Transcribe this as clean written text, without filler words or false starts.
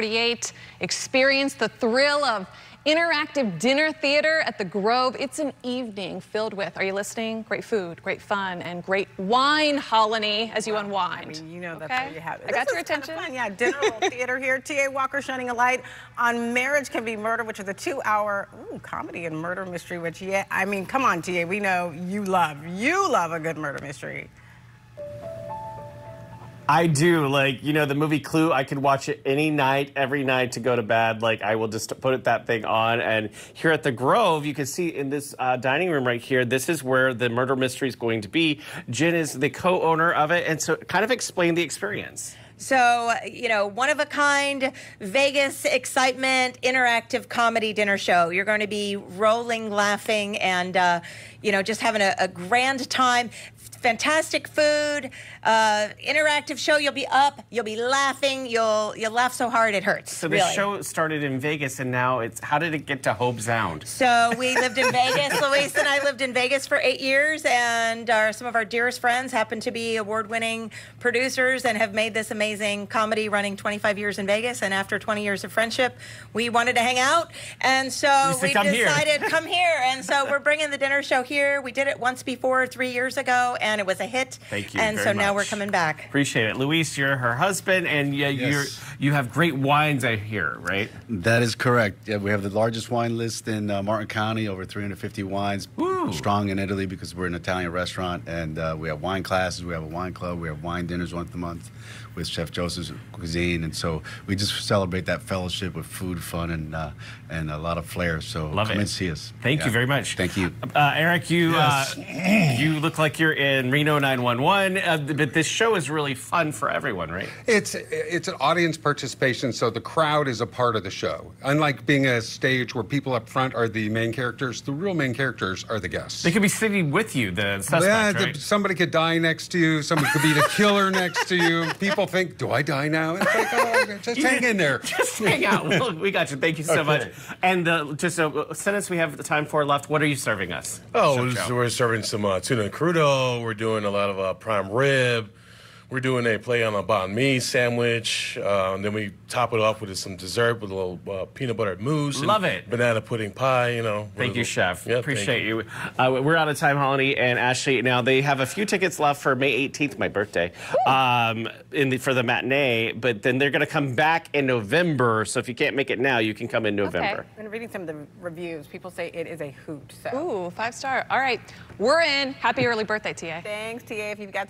48. Experience the thrill of interactive dinner theater at the Grove. It's an evening filled with, are you listening? Great food, great fun, and great wine, Holony, as you unwind. I mean, you know that's okay. What you have. I got your attention. Kind of fun. Yeah, dinner theater here. T.A. Walker shining a light on Marriage Can Be Murder, which is a 2-hour comedy and murder mystery, which, yeah, I mean, come on, T.A., we know you love a good murder mystery. I do. Like, you know, the movie Clue, I could watch it any night, every night to go to bed. Like, I will just put that thing on. And here at the Grove, you can see in this dining room right here, this is where the murder mystery is going to be. Jen is the co-owner of it. And so kind of explain the experience. So, you know, one-of-a-kind Vegas excitement, interactive comedy dinner show. You're going to be rolling, laughing, and, you know, just having a grand time. Fantastic food, interactive show. You'll be up, you'll be laughing, you'll laugh so hard it hurts. So this show started in Vegas, and now it's, how did it get to Hobe Sound? So we lived in Vegas. Luis and I lived in Vegas for 8 years, and some of our dearest friends happen to be award-winning producers and have made this amazing comedy running 25 years in Vegas. And after 20 years of friendship, we wanted to hang out, and so we decided come here. And so we're bringing the dinner show here. We did it once before 3 years ago, and it was a hit. Thank you. And so now we're coming back. Appreciate it. Luis, you're her husband, and you have great wines out here, right? That is correct. Yeah, we have the largest wine list in Martin County, over 350 wines. Ooh. Strong in Italy because we're an Italian restaurant, and we have wine classes, we have a wine club, we have wine dinners once a month with Chef Joseph's cuisine, and so we just celebrate that fellowship with food, fun, and a lot of flair. So come and see us. Thank you very much. Thank you, Eric. You look like you're in Reno 911, but this show is really fun for everyone, right? It's an audience participation, so the crowd is a part of the show. Unlike being a stage where people up front are the main characters, the real main characters are the guests. They could be sitting with you, the suspect, right? Somebody could die next to you. Somebody could be the killer next to you. People think, do I die now? It's like, oh, just hang in there. Just hang out. Well, we got you. Thank you so much. And just a sentence we have the time for left. What are you serving us? Oh, we're serving some tuna and crudo. We're doing a lot of prime rib. We're doing a play on a banh mi sandwich. And then we top it off with some dessert with a little peanut butter mousse. Love it. Banana pudding pie, you know. Thank you, Chef. Yep, appreciate you. We're out of time, Holony and Ashley. Now, they have a few tickets left for May 18th, my birthday, for the matinee. But then they're going to come back in November. So if you can't make it now, you can come in November. Okay. I've been reading some of the reviews. People say it is a hoot. So. Ooh, 5-star. All right. We're in. Happy early birthday, T.A. Thanks, T.A. If you've got